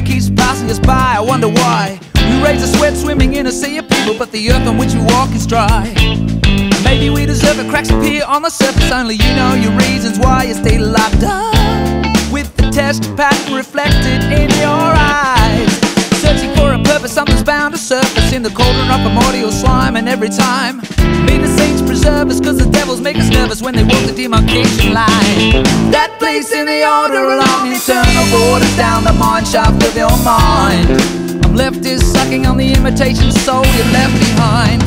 that keeps passing us by, I wonder why. We raise a sweat swimming in a sea of people, but the earth on which we walk is dry. Maybe we deserve it, cracks appear on the surface. Only you know your reasons why you stay locked up with the test pattern reflected in your eyes. Searching for a purpose, something's bound to surface in the cauldron of primordial slime. And every time, meaner saints preserve us, cause the devils make us nervous when they walk the demarcation line. That place in the order along internal borders down the mine shaft of your mind. I'm left is sucking on the imitation soul you left behind.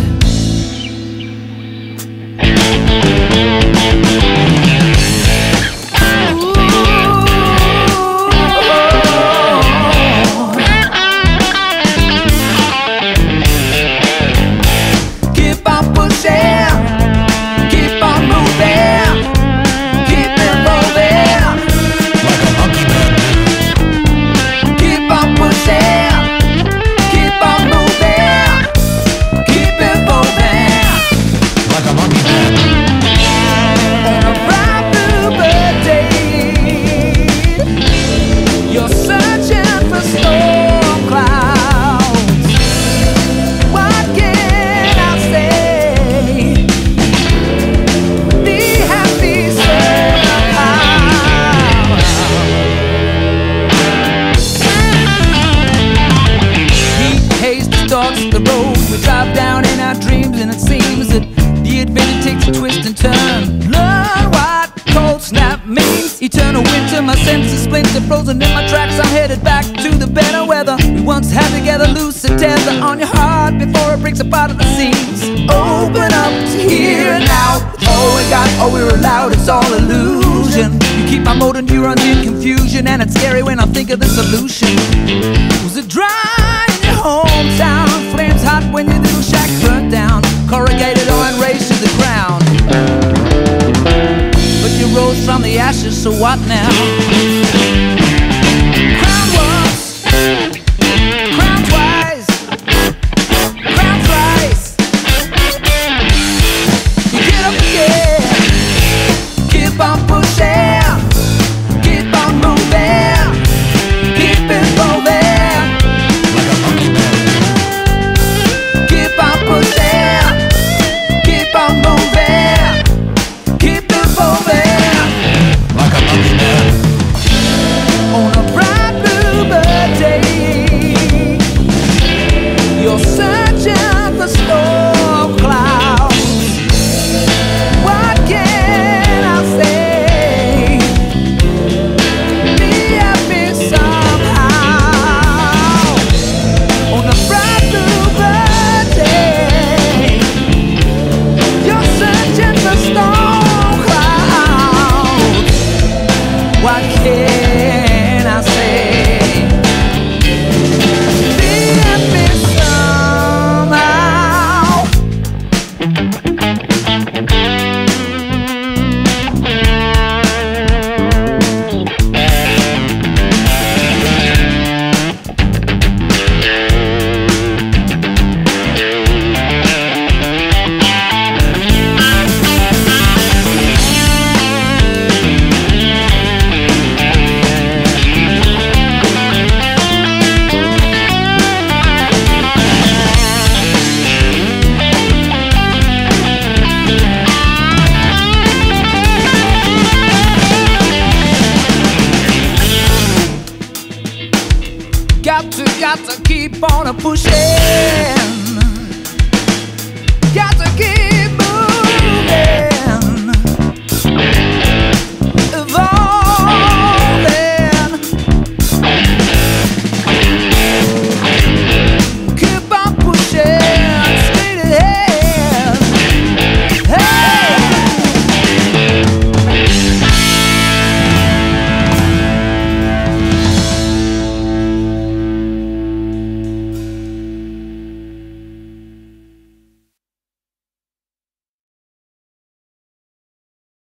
The road we drive down in our dreams, and it seems that the adventure takes a twist and turn. Learn what cold snap means. Eternal winter, my senses splinter, frozen in my tracks. I'm headed back to the better weather we once had together. Loose and tether on your heart before it breaks apart at the seams. Open up to here and now. All we got, all we're allowed, it's all illusion. You keep my motor neurons in confusion, and it's scary when I think of the solution. Was it dry in your hometown? Flames hot when your little shack burnt down, corrugated iron raised to the ground. But you rose from the ashes, so what now? Crown once, crown twice, crown thrice. You get up again, keep on pushing, keep on moving, keep it moving. Got to keep on a pushing. Got to keep.